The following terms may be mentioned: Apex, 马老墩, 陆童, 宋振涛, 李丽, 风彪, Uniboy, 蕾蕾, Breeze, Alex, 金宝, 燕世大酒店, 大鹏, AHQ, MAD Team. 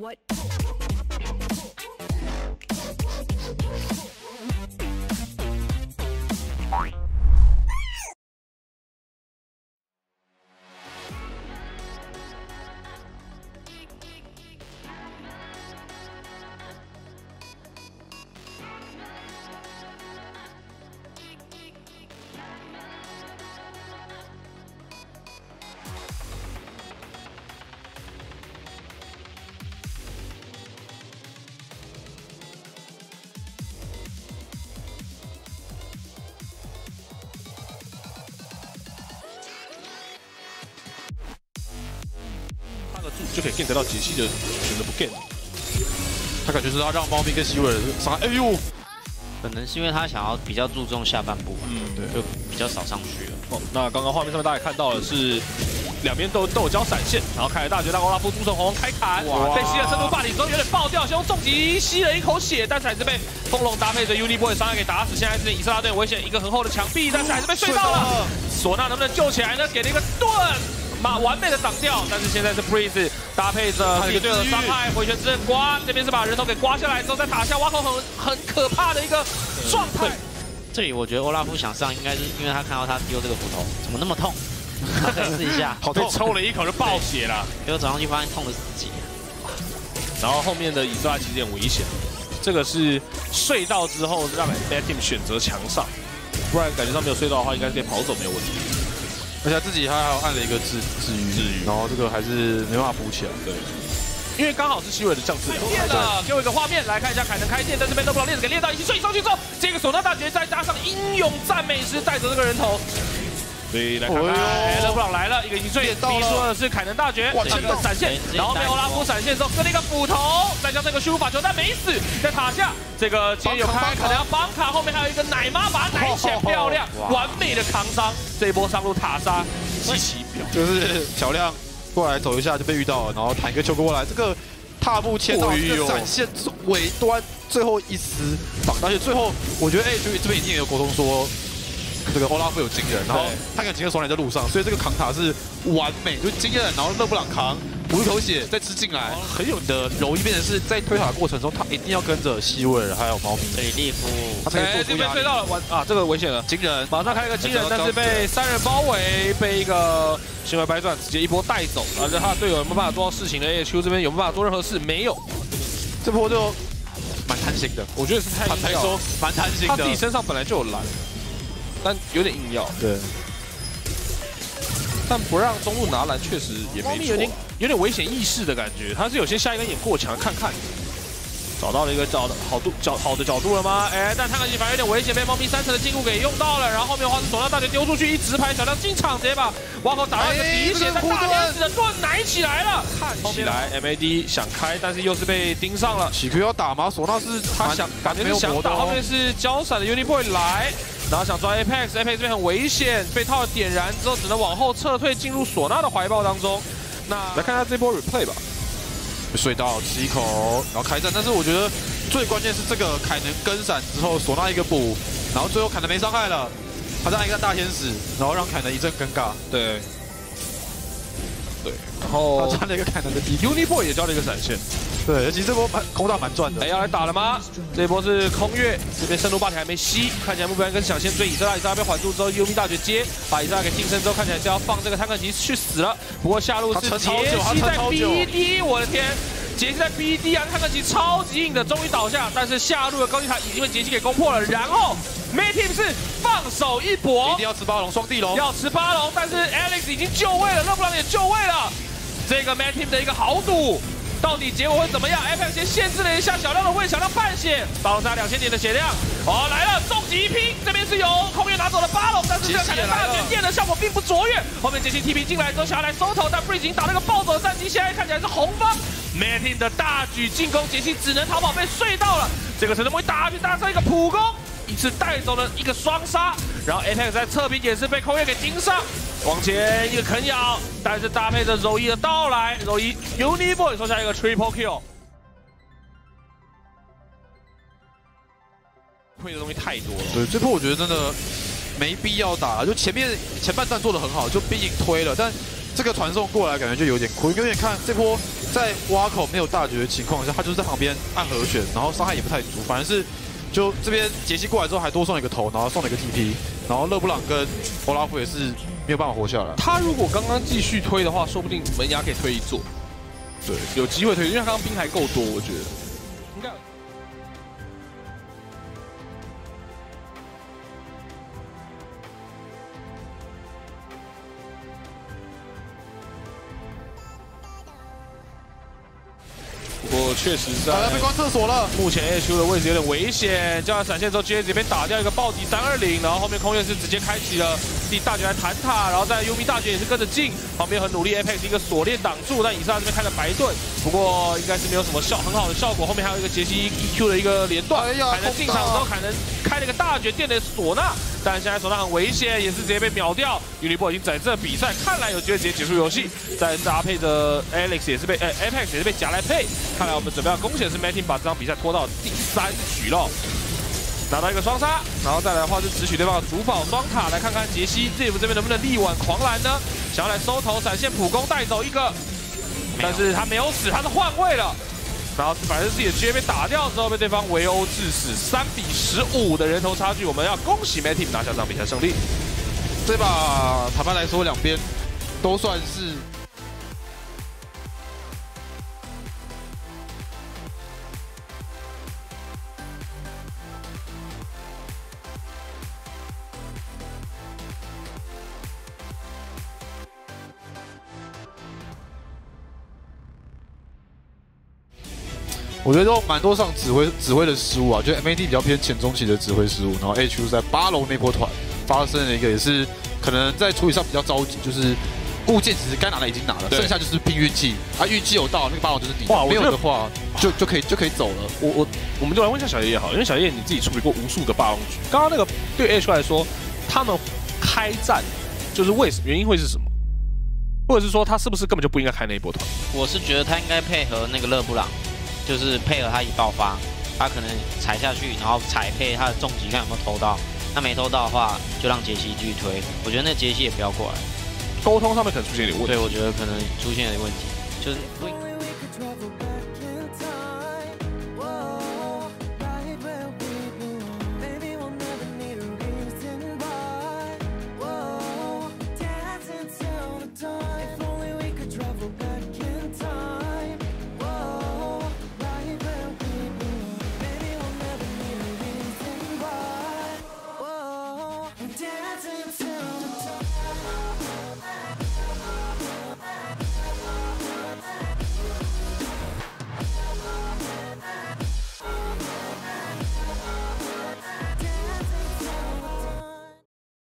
What?就可以 get 得到解析的，选择不 get。他感觉是他让猫咪跟希维尔伤害。哎呦，可能是因为他想要比较注重下半部，嗯，对，就比较少上去了。哦，那刚刚画面上面大家看到的是两边都有交闪现，然后凯尔大绝大高拉夫朱晨红开砍，哇，被吸了深度霸体之后有点爆掉，先用重击吸了一口血，但是还是被风龙搭配着 Uniboy 伤害给打死。现在是以色拉队危险，一个很厚的墙壁，但是还是被睡到了。唢呐能不能救起来呢？给了一个盾。 马完美的挡掉，但是现在是 Breeze 搭配着自己队友的伤害，回旋之刃刮，这边是把人头给刮下来之后再打下挖口，很可怕的一个状态。这里我觉得欧拉夫想上，应该是因为他看到他丢这个斧头，怎么那么痛？他可以试一下，好痛，抽了一口就爆血了，结果转上去发现痛的自己。然后后面的以色拉其实很危险，这个是隧道之后让 MAD Team 选择墙上，不然感觉上没有隧道的话，应该是可以跑走没有问题。 而且自己还按了一个治愈，然后这个还是没办法补起来，对，因为刚好是希维的降智。开电了，给我一个画面来看一下凯能开电，但是被豆腐脑链子给链到一起，所以上去之后，这个唢呐大决再加上英勇赞美师带着这个人头，所以来看看，哎，豆腐脑来了一个一碎，逼出的是凯能大决，这个闪现，然后被欧拉夫闪现之后割了一个斧头，再加上一个虚无法球，但没死，在塔下这个接有开，可能要帮卡，后面还有一个奶妈把奶显漂亮，完美的扛伤。 这一波上路塔杀极其表，就是小亮过来走一下就被遇到了，然后弹一个球过来，这个踏步切到一个闪现尾端最后一丝挡，而且最后我觉得AHQ这边一定也有沟通说这个欧拉夫有经人，然后他跟经验爽两在路上，所以这个扛塔是完美，就经验，然后勒布朗扛补一口血再吃进来，很有的柔一变成是在推塔的过程中他一定要跟着希维尔还有猫咪。 利夫，哎，这边追到了，完啊，这个危险了，惊人，马上开一个惊人，但是被三人包围，被一个行为掰转，直接一波带走。而且他的队友有没有办法做到事情呢 ？AHQ 这边有没有办法做任何事？没有，这波就蛮贪心的，我觉得是太硬要，蛮贪心的。他自己身上本来就有蓝，但有点硬要。对，但不让中路拿蓝确实也没错，有点危险意识的感觉，他是有些下一根眼过墙看看。 找到了一个好的角度了吗？哎，但探戈机反而有点危险，被猫咪三层的禁锢给用到了。然后后面花式手上大决丢出去一直排，小亮进场直接把挖口打到一个底血，但大天使的盾奶起来了。看起来 MAD 想开，但是又是被盯上了。喜 Q 要打吗？唢呐是他想，感觉是想打。后面是交闪的 Uniboy 来，然后想抓 Apex，Apex 这边很危险，被套点燃之后只能往后撤退，进入唢呐的怀抱当中。那来看一下这波 replay 吧。 隧道吃一口，然后开战，但是我觉得最关键是这个凯能跟闪之后，唢呐一个补，然后最后凯能没伤害了，他再一个大天使，然后让凯能一阵尴尬。对，对，然后他站了一个凯能的底 ，Uniboy 也交了一个闪现。对，其实这波空打蛮赚的。哎，要来打了吗？这一波是空月，这边深度霸体还没吸，看起来目标跟想先追以色拉，以色拉被环住之后 ，Umi 大绝接，把以色拉给近身之后，看起来是要放这个探戈骑去死了。不过下路是杰西在 BD， 我的天，杰西在 BD 啊，探戈骑超级硬的，终于倒下，但是下路的高地塔已经被杰西给攻破了。然后 MAD Team 是放手一搏，一定要吃八龙双地龙，要吃八龙，但是 Alex 已经就位了，勒布朗也就位了，这个 MAD Team 的一个豪赌。 到底结果会怎么样 ？Apex 先限制了一下小亮的位，小亮半血，巴龙加2000点的血量。哦，来了，终极一拼，这边是由空月拿走了巴龙，但是这个凯能大决电的效果并不卓越。后面杰西 TP 进来之后想要来收头，但 Breeze 已经打了个暴走的战绩，现在看起来是红方 MAD Team 的大举进攻，杰西只能逃跑，被隧道了。这个陈晨会打去搭上一个普攻，一次带走了一个双杀，然后 Apex 在侧边也是被空月给盯上。 往前一个啃咬，但是搭配着柔一的到来，柔一 Uniboy 收下一个 triple kill。亏的东西太多了。对，这波我觉得真的没必要打了，就前半段做的很好，就逼赢推了，但这个传送过来感觉就有点亏。有点看这波在挖口没有大绝的情况下，他就是在旁边按和弦，然后伤害也不太足，反而是就这边杰西过来之后还多送一个头，然后送了一个 TP， 然后勒布朗跟欧拉夫也是没有办法活下来。他如果刚刚继续推的话，说不定门牙可以推一座，对，有机会推，因为他刚刚兵还够多，我觉得。 确实是，被关厕所了。目前 AHQ 的位置有点危险，加上闪现之后 ，GA 直接被打掉一个暴击320，然后后面空月是直接开启了自己大绝来弹塔，然后在 UB 大绝也是跟着进，旁边很努力 Apex 一个锁链挡住，但以上这边开了白盾，不过应该是没有什么很好的效果。后面还有一个杰西 EQ 的一个连段，凯能进场之后，凯能开了一个大绝电的唢呐，但现在唢呐很危险，也是直接被秒掉。Uniboy 已经在这比赛看来有机会直接结束游戏，再搭配着 Alex 也是被Apex 也是被夹来配，看来。 我们准备要恭喜的是 MAD Team 把这场比赛拖到第3局了，拿到一个双杀，然后再来的话是直取对方的主宝双塔，来看看杰西这边能不能力挽狂澜呢？想要来收头闪现普攻带走一个，但是他没有死，他是换位了，然后反正自己的 GA 被打掉之后被对方围殴致死，3比15的人头差距，我们要恭喜 MAD Team 拿下这场比赛胜利。这把坦白来说，两边都算是。 我觉得都蛮多上指挥的失误啊，就 MAD 比较偏前中期的指挥失误，然后 AHQ 在8楼那波团发生了一个也是可能在处理上比较着急，就是物件其实该拿的已经拿了，剩下就是拼运气啊，运气有到那个8楼就是你，没有的话就可以走了。我们就来问一下小叶好，因为小叶你自己处理过无数个8龙局，刚刚那个对 AHQ 来说，他们开战就是为什么原因会是什么？ 或者是说他是不是根本就不应该开那一波团？我是觉得他应该配合那个勒布朗，就是配合他一爆发，他可能踩下去，然后踩配他的重击，看有没有偷到。他没偷到的话，就让杰西继续推。我觉得那杰西也不要过来。沟通上面可能出现点问题。对，我觉得可能出现点问题，就是。